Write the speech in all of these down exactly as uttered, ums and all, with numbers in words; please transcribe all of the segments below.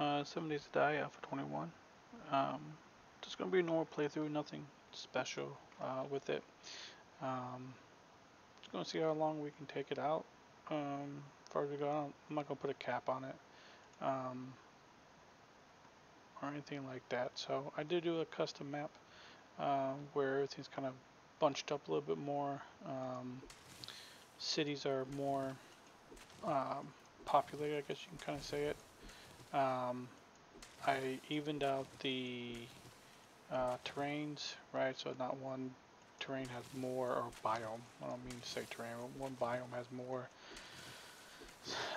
uh, seven days to die, Alpha twenty-one. Um, just going to be a normal playthrough, nothing special uh, with it. Um, just going to see how long we can take it out. Um, as far as we go, I'm not going to put a cap on it. Um, or anything like that. So I did do a custom map uh, where everything's kind of bunched up a little bit more. Um, cities are more um, populated, I guess you can kind of say it. Um, I evened out the uh, terrains, right? So not one terrain has more, or biome. I don't mean to say terrain, but one biome has more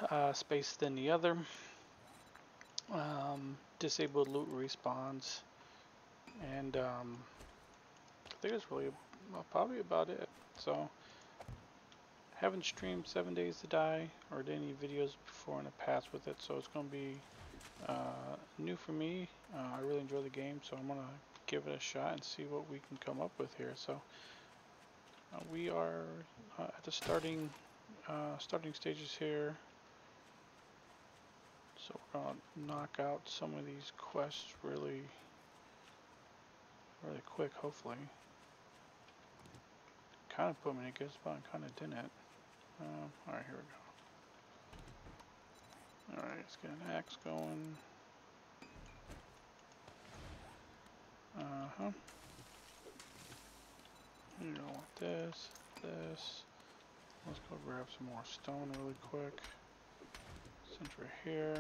uh, space than the other. Um, disabled loot respawns, and um, I think that's really well, probably about it. So, haven't streamed seven Days to Die or did any videos before in the past with it, so it's going to be uh, new for me. Uh, I really enjoy the game, so I'm going to give it a shot and see what we can come up with here. So, uh, we are uh, at the starting uh, starting stages here. So we're going to knock out some of these quests really, really quick, hopefully. Kind of put me in a good spot and kind of didn't. Um, Alright, here we go. Alright, let's get an axe going. Uh-huh. You don't want this, this. Let's go grab some more stone really quick. Since we're here.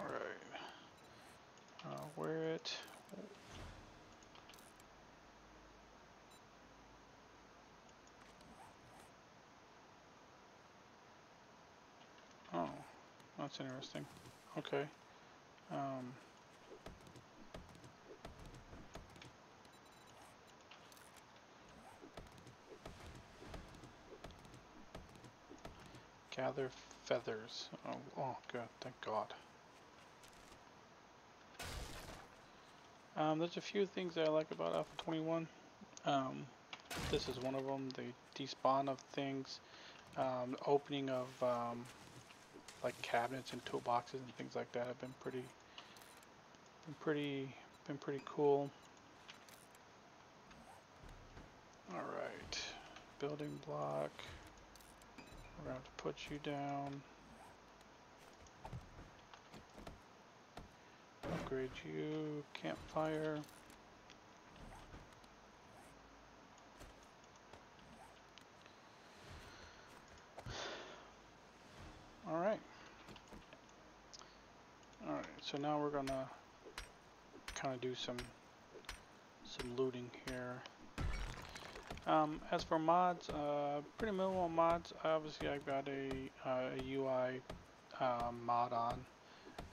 Alright. I'll wear it. Oh, that's interesting. Okay. Um Gather feathers. Oh, oh, good. Thank God. Um, there's a few things that I like about Alpha twenty-one. Um, this is one of them. The despawn of things, um, opening of um, like cabinets and toolboxes and things like that have been pretty, been pretty, been pretty cool. All right, building block. We're going to have to put you down, upgrade you, campfire, alright, alright, so now we're going to kind of do some, some looting here. Um, as for mods, uh, pretty minimal mods. Obviously, I've got a, uh, a U I uh, mod on.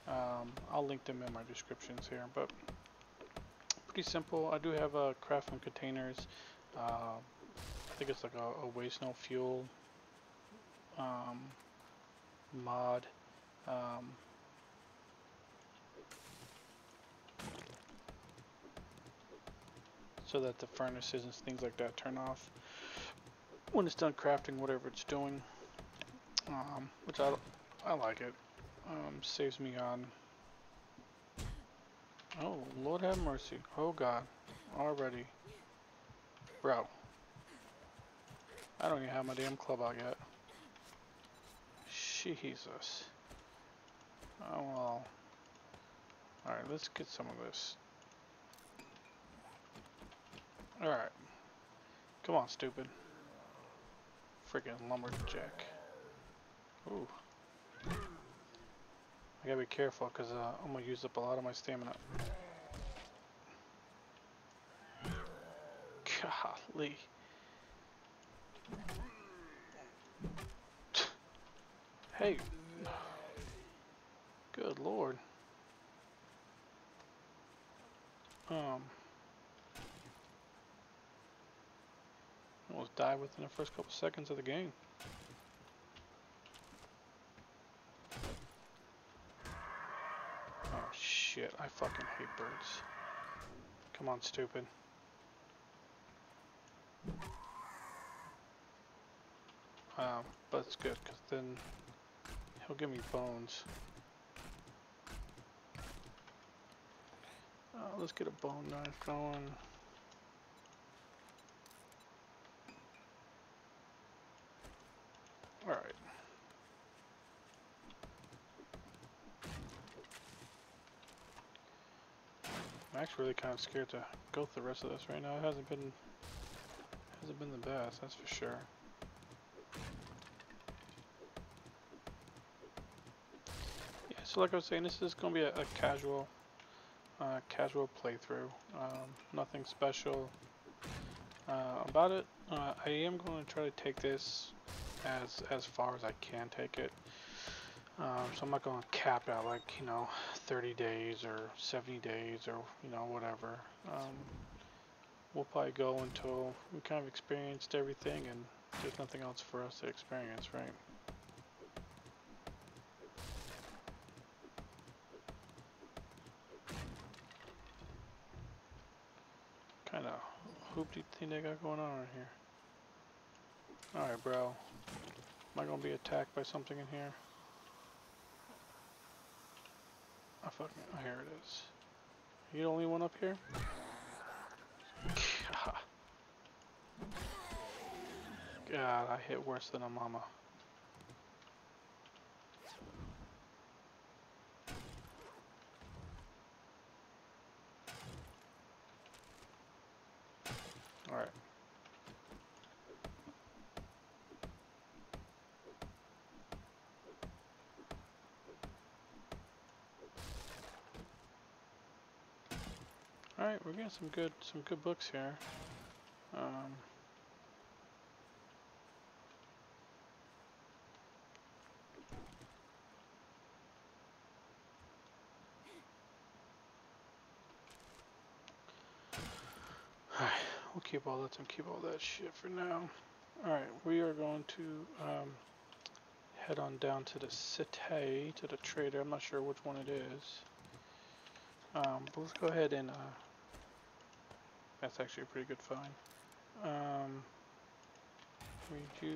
Um, I'll link them in my descriptions here, but pretty simple. I do have a Craft from Containers. Uh, I think it's like a, a Waste No Fuel um, mod. Um, So that the furnaces and things like that turn off when it's done crafting whatever it's doing, um, which I, I like it. Um, saves me on. Oh Lord have mercy! Oh God, already, bro. I don't even have my damn club out yet. Jesus. Oh well. All right, let's get some of this. Alright. Come on, stupid. Freaking lumberjack. Ooh. I gotta be careful because uh, I'm gonna use up a lot of my stamina. Golly. Hey. Good Lord. Um. Almost died within the first couple seconds of the game. Oh shit, I fucking hate birds. Come on, stupid. Um, but it's good, because then he'll give me bones. Uh, let's get a bone knife going. Alright. I'm actually really kind of scared to go through the rest of this right now. It hasn't been hasn't been the best, that's for sure. Yeah, so like I was saying, this is gonna be a, a casual Uh, casual playthrough, um, nothing special uh, about it. Uh, I am going to try to take this as as far as I can take it. Um, so I'm not going to cap out like, you know, thirty days or seventy days or, you know, whatever. Um, we'll probably go until we kind of experienced everything and there's nothing else for us to experience, right? Hoopty thing they got going on right here. Alright, bro. Am I gonna be attacked by something in here? I fucking. Oh, here it is. Are you the only one up here? God. God, I hit worse than a mama. Alright, we're getting some good some good books here. Um, Alright, we'll keep all that keep all that shit for now. Alright, we are going to um, head on down to the city, to the trader. I'm not sure which one it is. Um, but let's go ahead and uh, that's actually a pretty good find. Um, we do.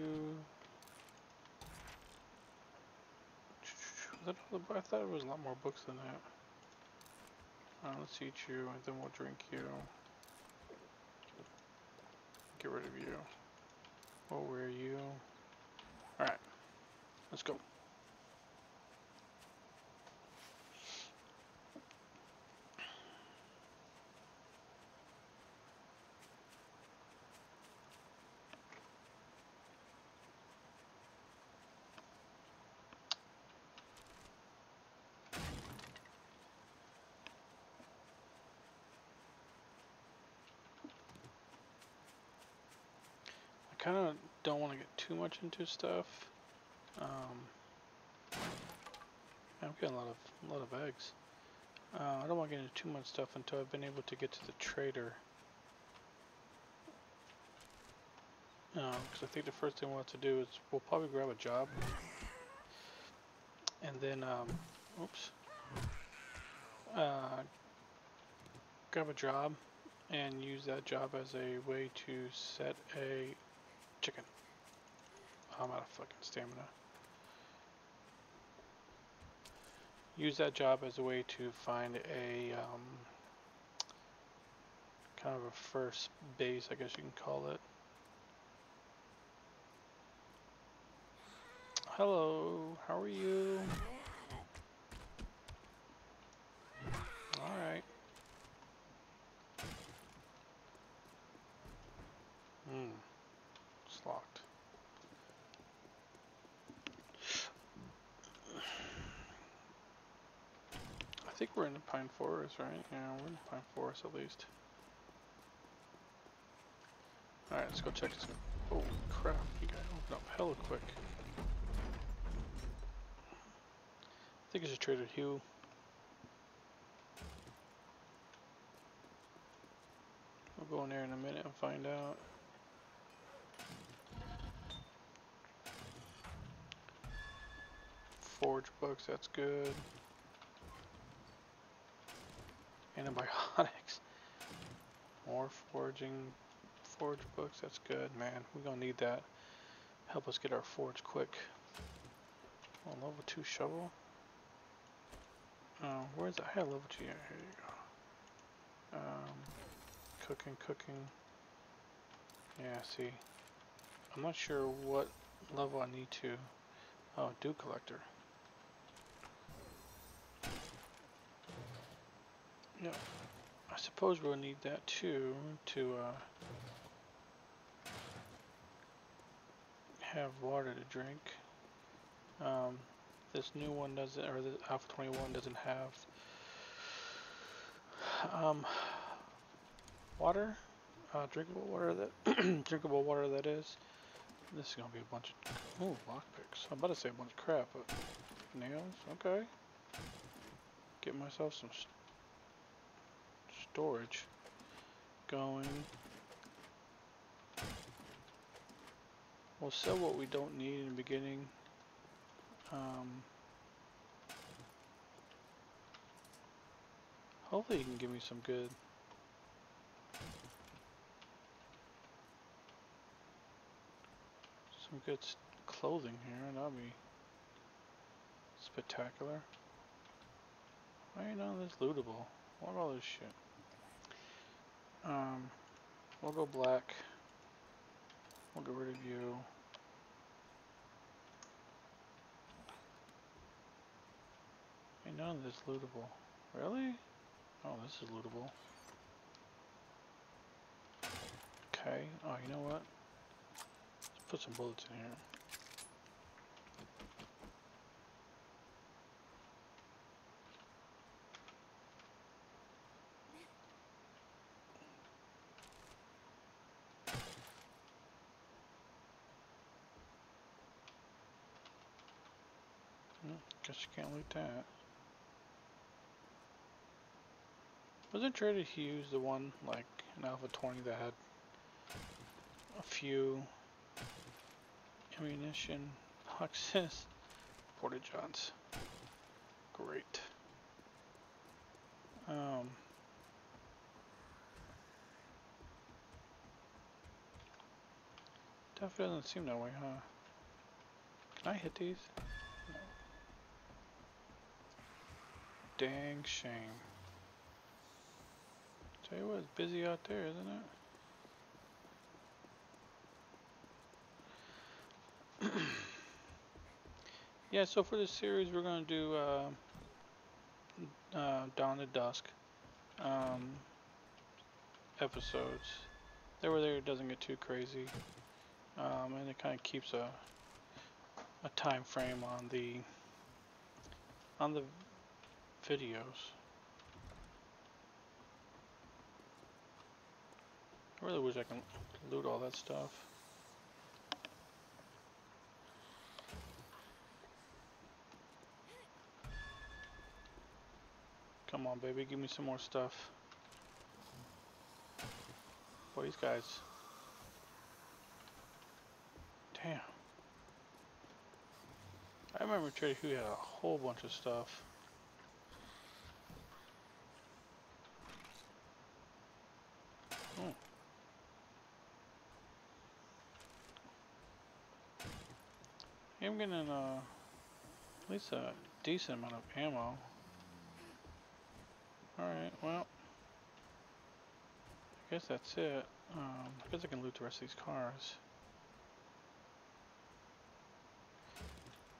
Was that all the... I thought there was a lot more books than that. Uh, let's eat you, and then we'll drink you. Get rid of you. What were you? All right, let's go. I kind of don't want to get too much into stuff. Um, I'm getting a lot of a lot of eggs. Uh, I don't want to get into too much stuff until I've been able to get to the trader. Because uh, I think the first thing we'll have to do is we'll probably grab a job, and then um, oops, uh, grab a job and use that job as a way to set a chicken. Oh, I'm out of fucking stamina. Use that job as a way to find a um, kind of a first base, I guess you can call it. Hello, how are you? Alright. Hmm. Locked. I think we're in the pine forest, right? Yeah, we're in the pine forest at least. Alright, let's go check this out. Oh crap, you gotta open up hella quick. I think it's a Trader Hugh. We'll go in there in a minute and find out. Forge books, that's good. Antibiotics. More forging, forge books, that's good, man. We're gonna need that. Help us get our forge quick. On level two shovel. Uh, where's the high level two? Here you go. Um, cooking, cooking. Yeah, see. I'm not sure what level I need to. Oh, dew collector. No, I suppose we'll need that too to uh, have water to drink. Um, this new one doesn't, or the Alpha twenty-one doesn't have um, water, uh, drinkable water that drinkable water that is. This is gonna be a bunch of ooh lockpicks. I'm about to say a bunch of crap, but nails. Okay, get myself some. St Storage going. We'll sell what we don't need in the beginning. Um, hopefully, you can give me some good. Some good clothing here. That'll be spectacular. Why ain't all this lootable? What all this shit? Um, we'll go black. We'll get rid of you. Hey, none of this is lootable. Really? Oh, this is lootable. Okay. Oh, you know what? Let's put some bullets in here. Guess you can't loot that. Wasn't Trader Hugh the one like an Alpha twenty that had a few ammunition boxes? Porta johns. Great. Um. Definitely doesn't seem that way, huh? Can I hit these? Dang shame. Tell you what, it's busy out there, isn't it? Yeah, so for this series, we're going to do uh, uh, Dawn to Dusk um, episodes. There where there doesn't get too crazy. Um, and it kind of keeps a, a time frame on the on the videos. I really wish I can loot all that stuff. Come on, baby, give me some more stuff. Boy, these guys. Damn. I remember Trader Hugh had a whole bunch of stuff. Hmm. I'm getting uh, at least a decent amount of ammo. Alright, well, I guess that's it. Um, I guess I can loot the rest of these cars. I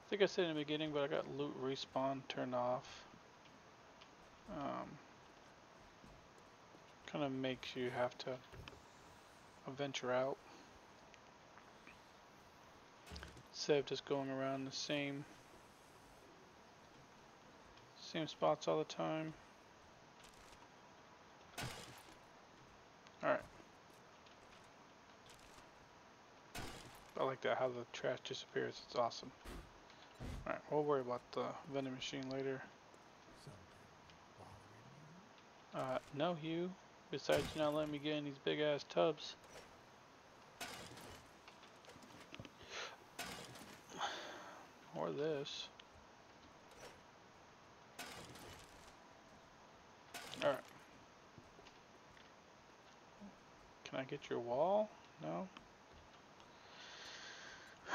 think I said in the beginning, but I got loot respawn turned off. Um, Kind of makes you have to venture out instead of just going around the same same spots all the time. All right, I like that how the trash disappears. It's awesome. All right, we'll worry about the vending machine later. Uh, no, Hugh. Besides, you're not letting me get in these big ass tubs. Or this. Alright. Can I get your wall? No?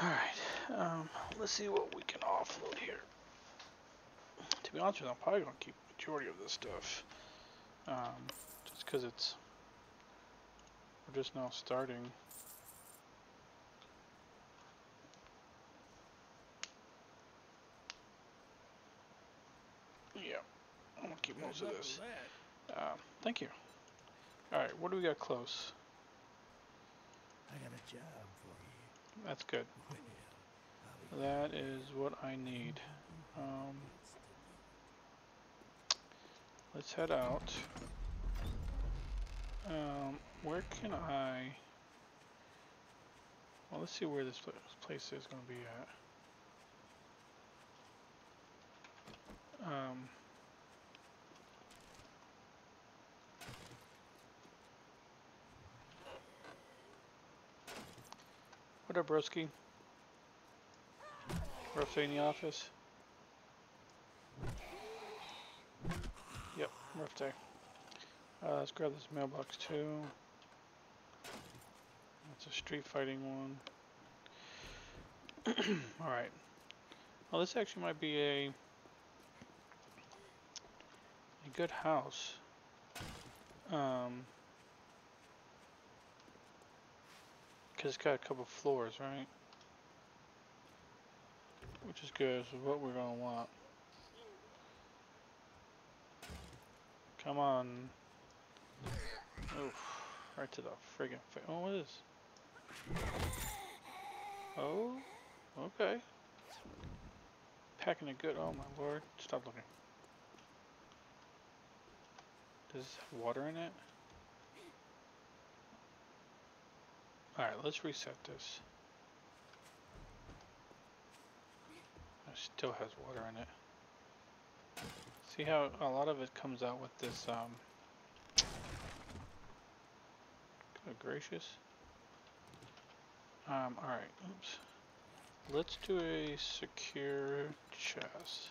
Alright, um, let's see what we can offload here. To be honest with you, I'm probably going to keep the majority of this stuff. Um, just because it's... We're just now starting. Yeah, I'm going to keep most of this. Um, thank you. Alright, what do we got close? I got a job for you. That's good. That is what I need. Um, let's head out. Um, where can I... Well, let's see where this place is going to be at. Um, what up, broski? Rough day in the office. Yep, rough day. Uh, let's grab this mailbox too. That's a street fighting one. Alright. Well, this actually might be a, a good house. Um... It's got a couple floors, right? Which is good, this is what we're gonna want. Come on. Oof. Right to the friggin' face. Oh, what is this? Oh, okay. Packing a good, oh my lord. Stop looking. Does this have water in it? Alright, let's reset this. It still has water in it. See how a lot of it comes out with this, um... Good gracious. Um, alright, oops. Let's do a secure chest.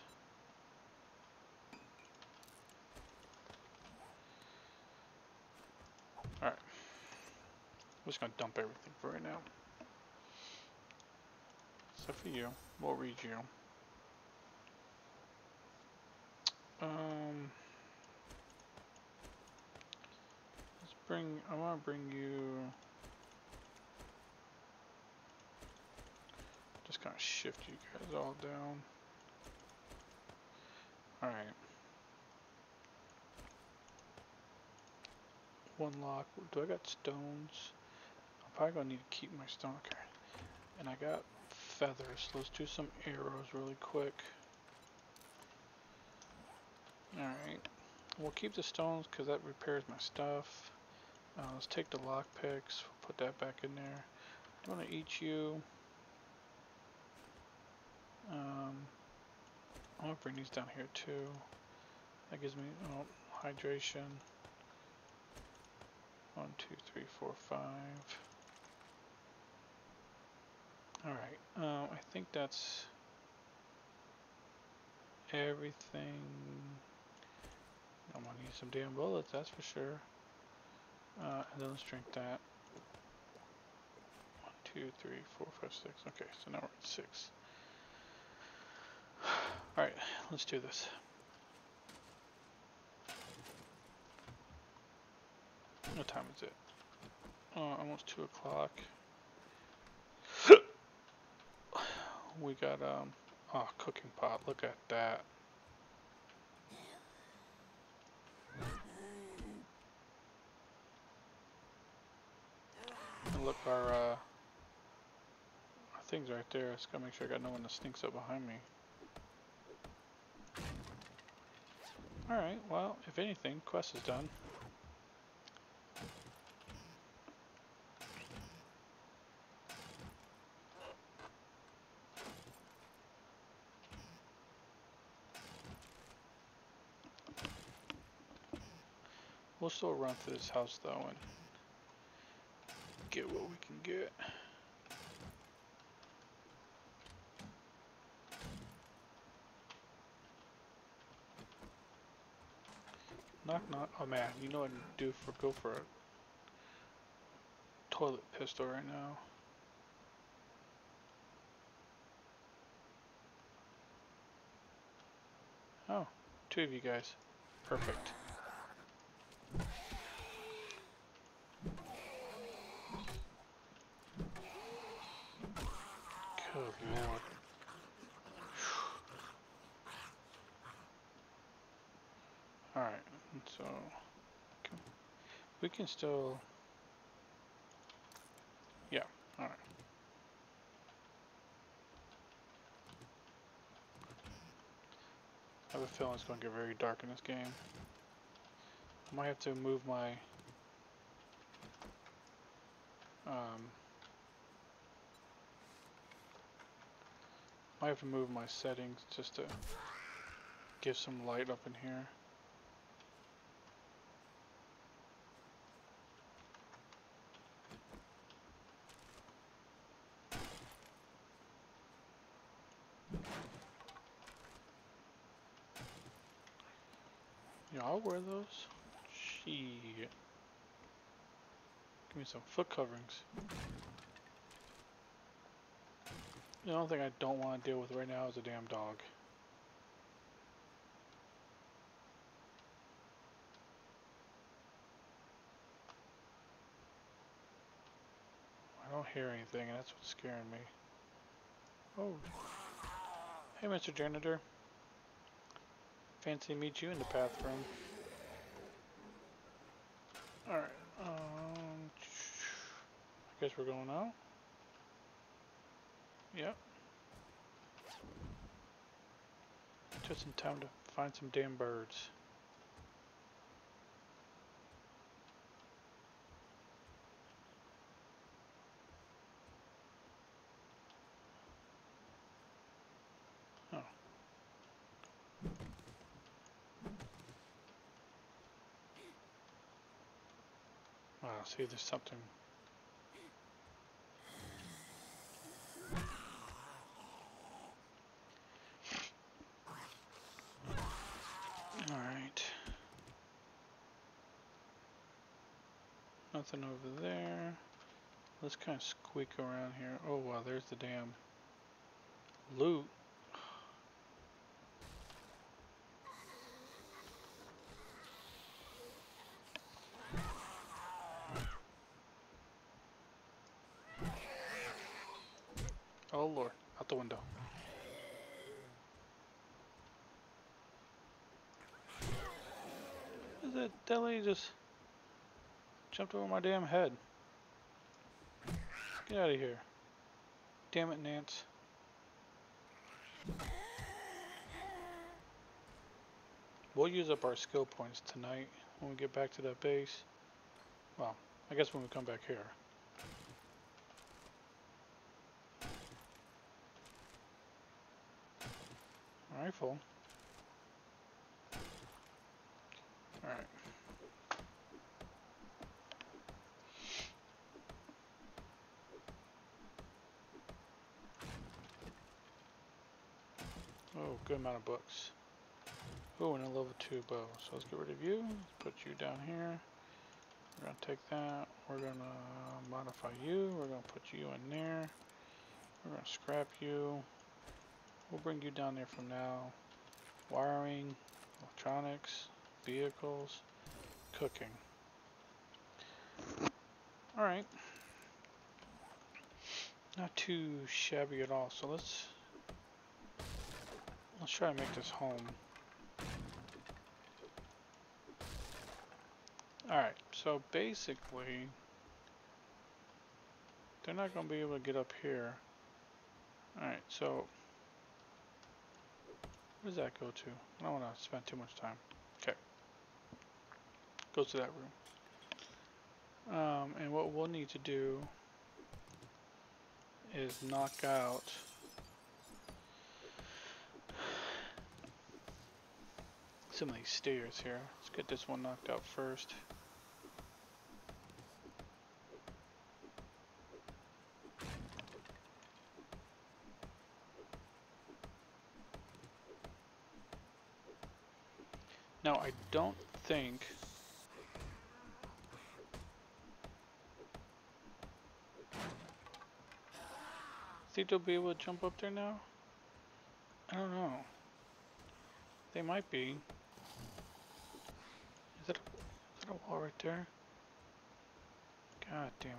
Alright. I'm just gonna dump everything for right now. Except for you. We'll read you. Um Let's bring I wanna bring you just kinda shift you guys all down. Alright. One lock. Do I got stones? Probably gonna need to keep my stalker. And I got feathers. Let's do some arrows really quick. Alright. We'll keep the stones because that repairs my stuff. Uh, let's take the lock picks. We'll put that back in there. I'm gonna eat you. Um, I'm gonna bring these down here too. That gives me oh, hydration. One, two, three, four, five. Alright, um, I think that's everything. I'm gonna need some damn bullets, that's for sure. Uh, and then let's drink that. One, two, three, four, five, six. Okay, so now we're at six. Alright, let's do this. What time is it? Uh, almost two o'clock. We got um a oh, cooking pot, look at that. And look, our uh our thing's right there. I just gotta make sure I got no one that sneaks up behind me. Alright, well, if anything, quest is done. We'll still run through this house though and get what we can get. Knock knock. Oh man, you know what I'd do for go for a toilet pistol right now. Oh, two of you guys. Perfect. Good lord. Alright, so we can still. Yeah, alright. I have a feeling it's going to get very dark in this game. I might have to move my um, might have to move my settings just to give some light up in here. I'll wear those. Gee. Give me some foot coverings. The only thing I don't want to deal with right now is a damn dog. I don't hear anything, and that's what's scaring me. Oh. Hey, Mister Janitor. Fancy meet you in the bathroom. Alright, um, I guess we're going out. Yep. Just in time to find some damn birds. See, there's something. All right. Nothing over there. Let's kind of squeak around here. Oh wow, there's the damn loot. Oh lord, out the window. Is that that lady just jumped over my damn head? Get out of here. Damn it, Nance. We'll use up our skill points tonight when we get back to that base. Well, I guess when we come back here. Rifle. All right. Oh, good amount of books. Oh, and a level two bow. So let's get rid of you. Put you down here. We're gonna take that. We're gonna modify you. We're gonna put you in there. We're gonna scrap you. We'll bring you down there from now. Wiring, electronics, vehicles, cooking. Alright. Not too shabby at all, so let's let's try to make this home. Alright, so basically they're not gonna be able to get up here. Alright, so where does that go to? I don't want to spend too much time. Okay. Goes to that room. Um, and what we'll need to do is knock out some of these stairs here. Let's get this one knocked out first. Now, I don't think think they'll be able to jump up there now? I don't know. I They might be. Is that, is that a wall right there? God damn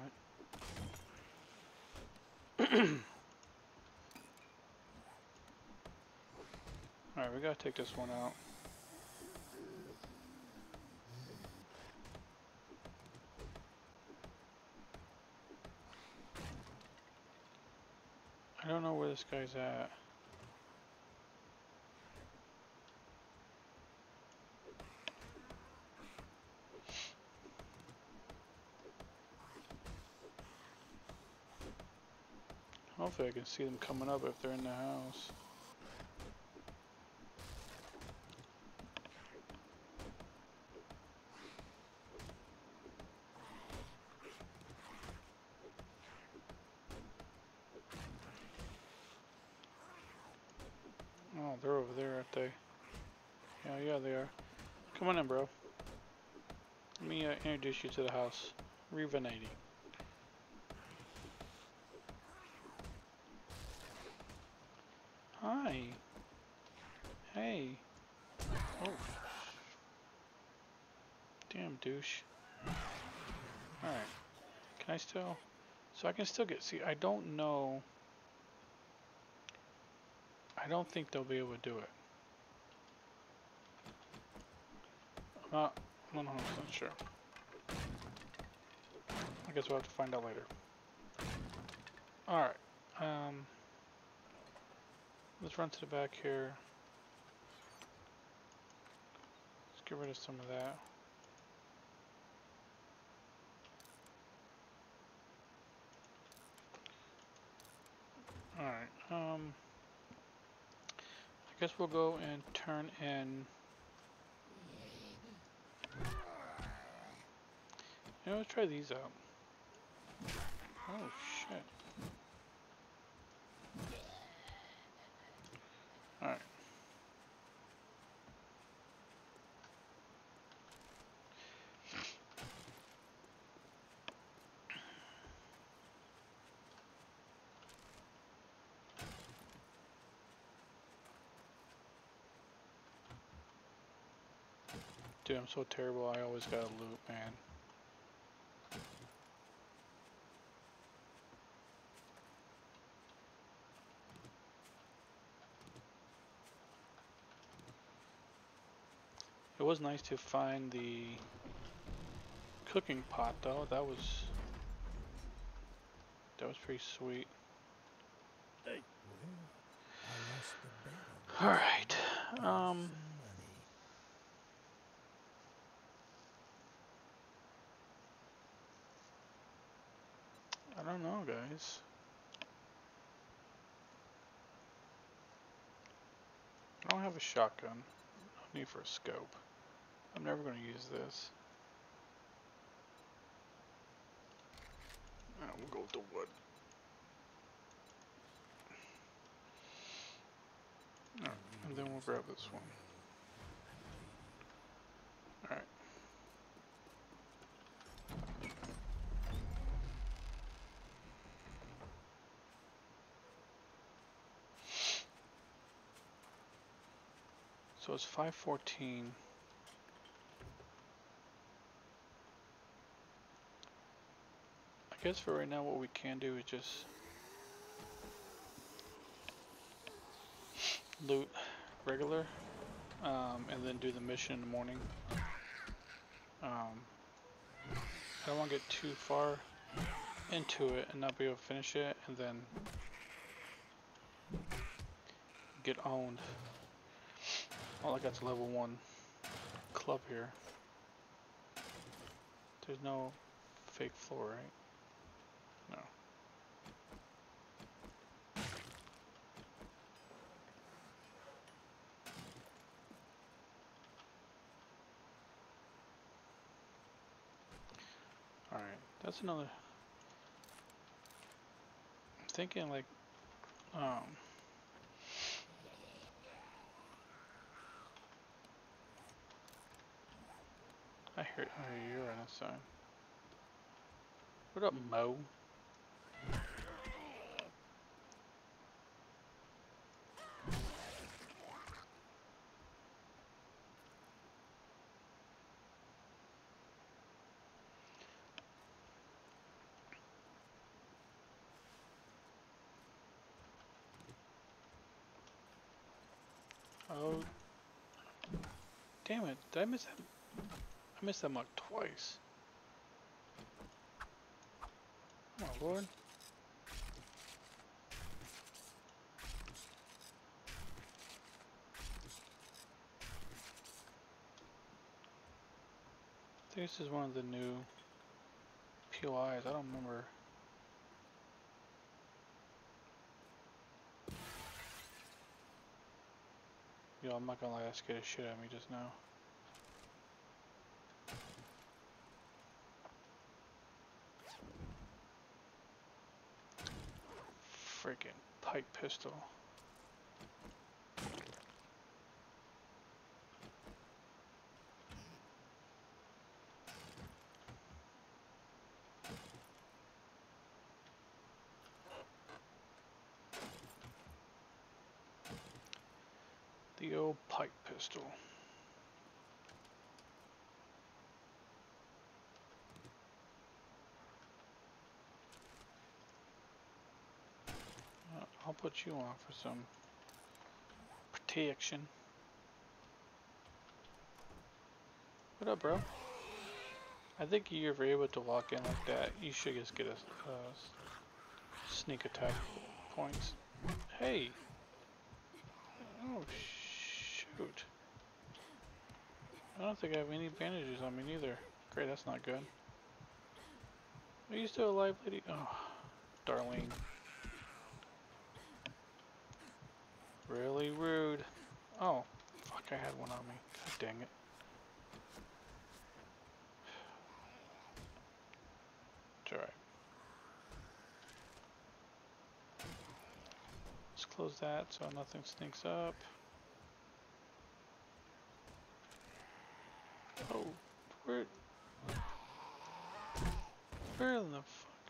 it. Alright, we gotta take this one out. I don't know where this guy's at. Hopefully I can see them coming up if they're in the house. Come on in, bro. Let me uh, introduce you to the house. Revenating. Hi. Hey. Oh. Damn douche. Alright. Can I still... So I can still get... See, I don't know... I don't think they'll be able to do it. I'm not one hundred percent sure. I guess we'll have to find out later. Alright. Um, let's run to the back here. Let's get rid of some of that. Alright. Um, I guess we'll go and turn in... Yeah, let's try these out. Oh shit. Alright. Dude, I'm so terrible, I always gotta loot, man. It was nice to find the cooking pot though. That was that was pretty sweet. Hey. All right. Um. I don't know, guys. I don't have a shotgun. I need for a scope. I'm never going to use this. Alright, we'll go with the wood. Alright, and then we'll grab this one. Alright. So it's five fourteen. I guess for right now what we can do is just loot regular um, and then do the mission in the morning. Um, I don't want to get too far into it and not be able to finish it and then get owned. Oh, I got to level one club here. There's no fake floor, right? No. All right, that's another. I'm thinking like, um. I heard oh, you're on this side. What up, Mo? Oh. Damn it, did I miss that? I missed that mug twice. Oh my lord. I think this is one of the new P O Is, I don't remember. Yo, I'm not gonna lie, that scared the shit at me just now. Freaking pipe pistol. Pipe pistol. I'll put you on for some protection. What up, bro? I think if you're able to walk in like that, you should just get a uh, sneak attack points. Hey! Oh shit. Shoot. I don't think I have any bandages on me neither. Great, that's not good. Are you still alive, lady? Oh, darling. Really rude. Oh, fuck, I had one on me. God dang it. It's alright. Let's close that so nothing sneaks up. Oh, where, where in the fuck?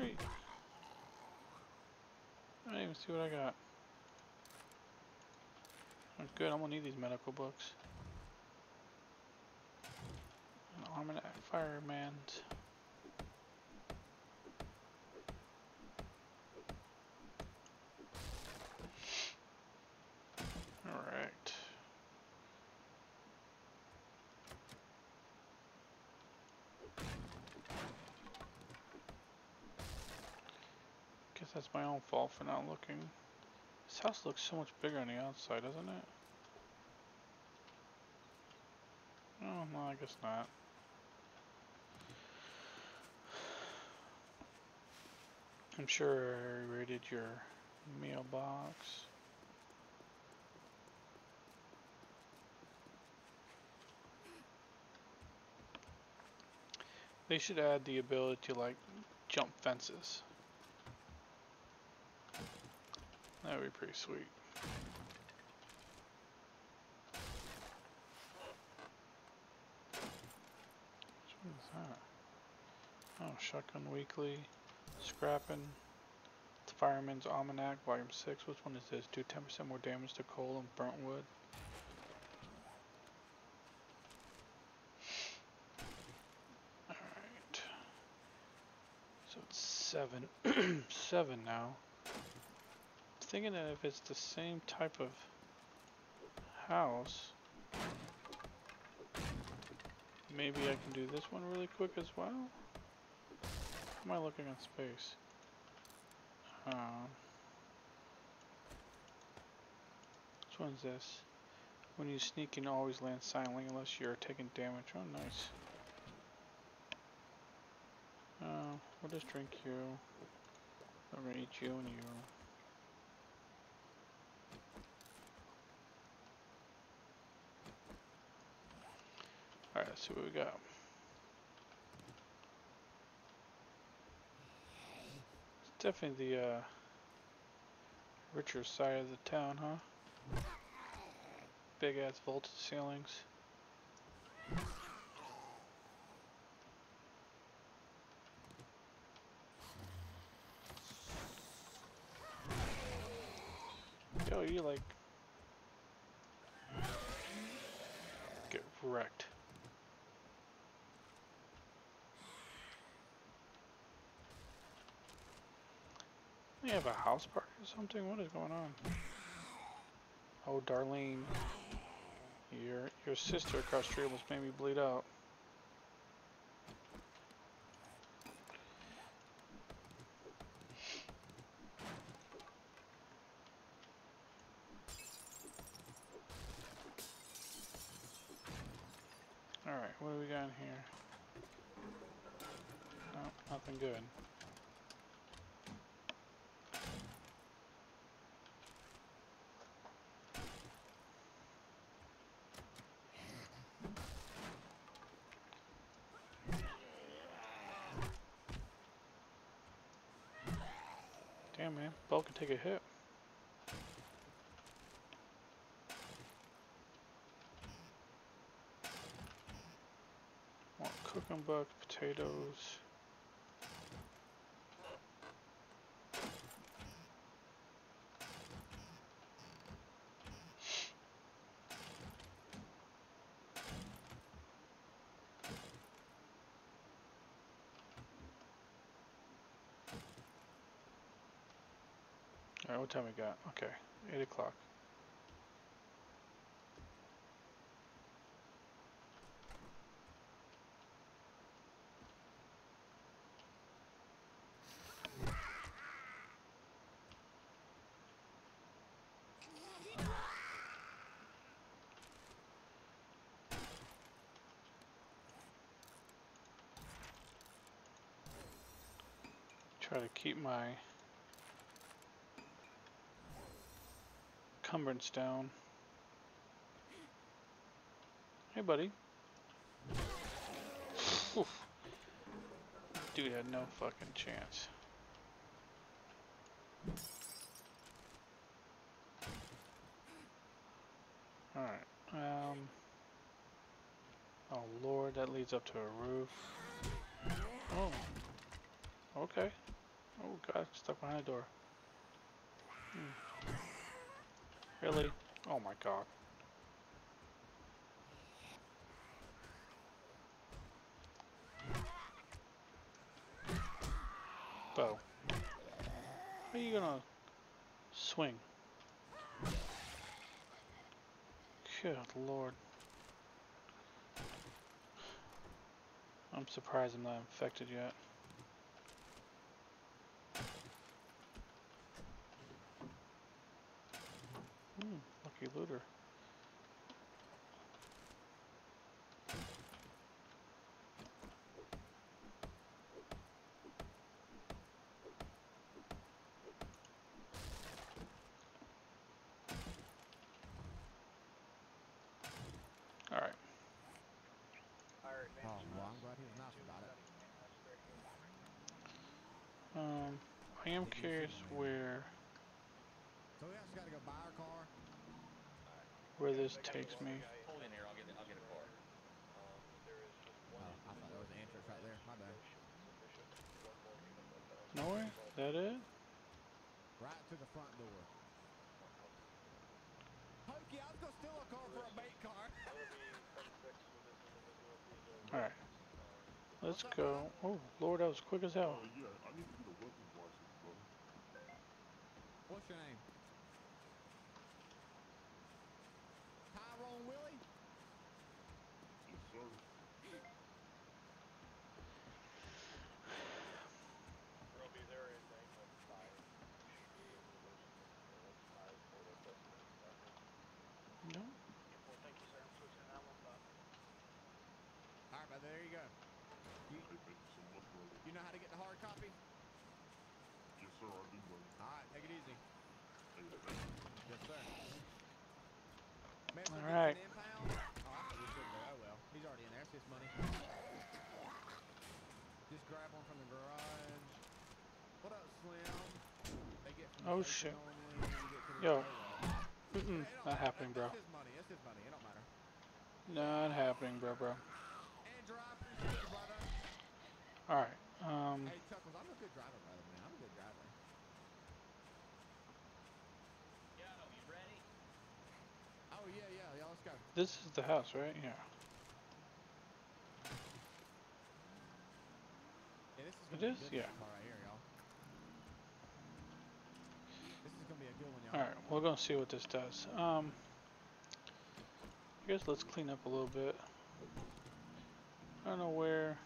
Wait, I don't even see what I got. Oh, good, I'm gonna need these medical books. No, I'm an fireman. That's my own fault for not looking. This house looks so much bigger on the outside, doesn't it? Oh, no, I guess not. I'm sure I raided your mailbox. They should add the ability to, like, jump fences. That would be pretty sweet. What is that? Oh, Shotgun Weekly, Scrapping, Fireman's Almanac, Volume six. Which one is this? Do ten percent more damage to coal and burnt wood. Alright. So it's seven. seven now. Thinking that if it's the same type of house, maybe I can do this one really quick as well. How am I looking at space? Uh, which one's this? When you sneak in, always land silently unless you're taking damage. Oh, nice. Uh, we'll just drink you. I'm gonna eat you and you. Alright, let's see what we got. It's definitely the uh, richer side of the town, huh? Big ass vaulted ceilings. Yo, you like get wrecked. They have a house party or something? What is going on? Oh, Darlene, your your sister across the street almost made me bleed out. All right, what do we got in here? No, nothing good. Damn, man, ball can take a hit. Want cooking buck, potatoes. What time we got? Okay, eight o'clock. Try to keep my cumbrance down. Hey, buddy. Oof. Dude had no fucking chance. All right. Um. Oh Lord, that leads up to a roof. Oh. Okay. Oh God, stuck behind the door. Hmm. Really? Oh my God. Bo. How are you gonna swing? Good Lord. I'm surprised I'm not infected yet. Looter. All right. Oh, well, I'm glad he was not about it. Um, I am curious where. So we actually gotta go buy our car. Where this takes me. Hold in here, I'll get, I'll get a car. Oh, I thought there was an entrance right there. My bad. No way? That it? Right to the front door. Hokey, I was gonna steal a car for a bait car. Alright. Let's go. Oh, Lord, that was quick as hell. What's your name? There you go. You, you know how to get the hard copy? Yes, sir. I do. Alright, take it easy. Yes, sir. Alright. Oh, well. He's already in there. That's his money. Just grab one from the garage. What up, Slim? They get oh, shit. Yo. Mm-mm. Not happening, bro. That's his money. That's his money. It don't matter. Not happening, bro, bro. All right. Um, hey, Chuckles, I'm a good driver, brother, man. I'm a good driver. Yo, you ready? Oh yeah, yeah, yeah. Let's go. This is the house, right? Yeah. Yeah, this is. It is. Yeah. Right here, y'all. This is gonna be a good one, y'all. All right. We're gonna see what this does. Um, I guess let's clean up a little bit. I don't know where.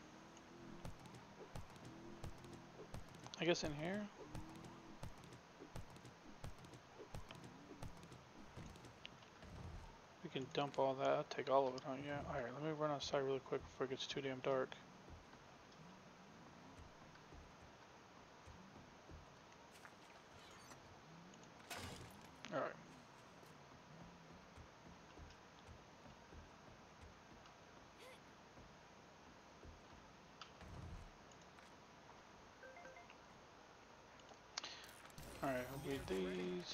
I guess in here. We can dump all that. I'll take all of it, huh? Yeah. All right. Let me run outside really quick before it gets too damn dark. You didn't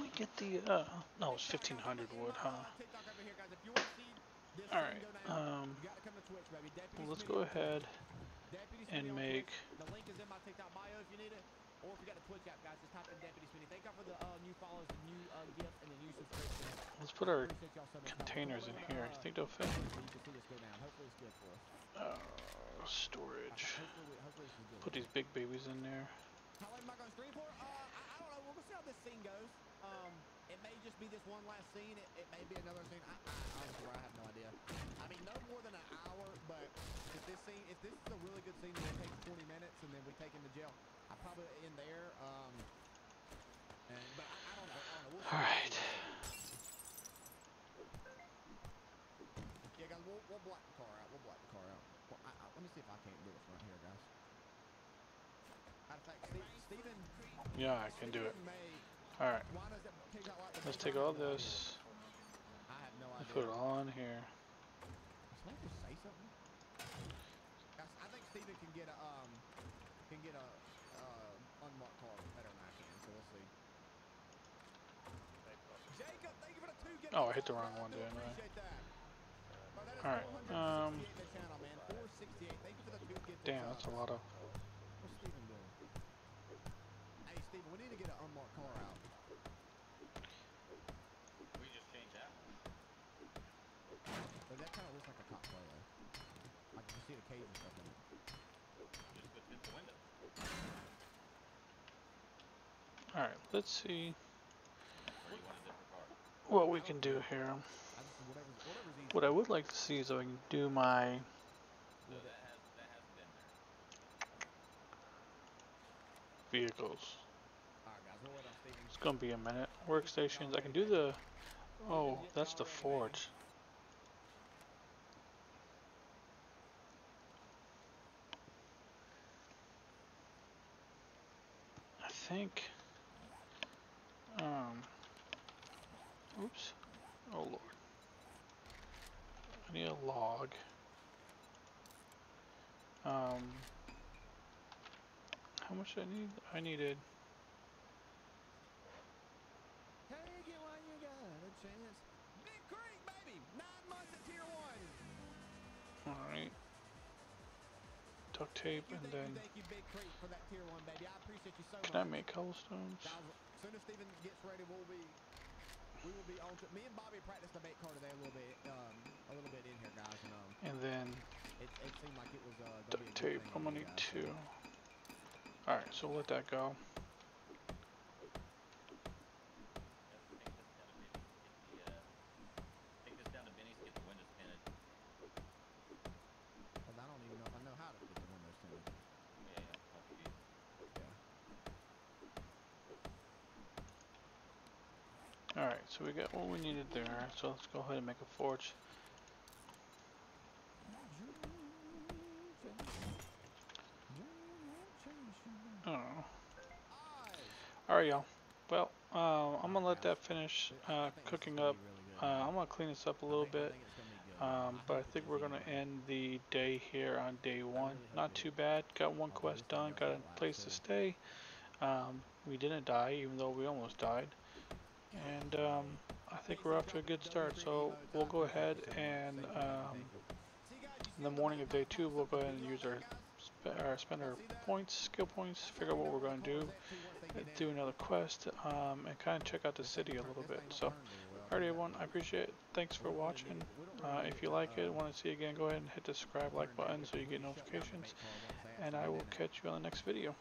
we get the uh no it's fifteen hundred wood, huh? All right, um well, let's go ahead and make the link is in my TikTok bio if you need it, or if you got the Twitch app, guys, just type in Deputy Sweeney. Thank y'all for the uh, new followers, the new uh, gifts, and the new subscription. Let's put our containers in here. You think they'll fit? Uh, storage. Put these big babies in there. How long am I gonna stream for? Uh, I, I don't know. We'll see how this scene goes. Um, it may just be this one last scene. It, it may be another scene. I, I, I have no idea. I mean, no more than an hour. But if this scene, if this is a really good scene, it takes twenty minutes, and then we take him to jail. I probably in there. Um, and, but I, I don't know. I don't know. We'll all right. Yeah, guys, we'll, we'll block the car out. We'll block the car out. I, I, let me see if I can't do it from right here, guys. Stephen, yeah, I can Stephen do it. All right. Let's take all this. I have no idea. Put it all in here. Does Nathan say something? Guys, I think Stephen can get a um can get a uh, unmarked car better than I can. So we'll see. Jacob, thank you for the two. Oh, I hit the wrong one, dude. Alright, um, damn, that's a lot of. What's Steven doing? Hey, Steven, we need to get an unmarked car out. We just changed that one. But that kind of looks like a cop car, though. Like, you see the cage and stuff in it. Just fit the window. Alright, let's see what we can do here. What I would like to see is if I can do my vehicles. It's gonna be a minute. Workstations. I can do the. Oh, that's the forge. I think. Um. Oops. Oh Lord. I need a log. Um, how much did I need? I needed. Take it while you got a chance. Big Creek, baby! Nine months at tier one. All right. Duct tape and then. Thank you, Big Creek, for that tier one, baby. I appreciate you so much. Can I make cobblestones? As soon as Steven gets ready, we'll be. We will be on to, me and Bobby practiced the bait car today a little bit, um, a little bit in here, guys. And, um, and then it, it seemed like it was uh, duct tape. I'm gonna need two. All right, so we'll let that go. So we got what we needed there, so let's go ahead and make a forge. Oh. Alright, y'all. Well, uh, I'm gonna let that finish uh, cooking up. Uh, I'm gonna clean this up a little bit. Um, but I think we're gonna end the day here on day one. Not too bad. Got one quest done, got a place to stay. Um, we didn't die, even though we almost died. And um, I think we're off to a good start, so we'll go ahead and um, in the morning of day two, we'll go ahead and use our, sp our spend our points, skill points, figure out what we're going to do, do another quest, um, and kind of check out the city a little bit. So Alright everyone, I appreciate it. Thanks for watching. Uh, if you like it, want to see it again, go ahead and hit the subscribe, like button so you get notifications. And I will catch you on the next video.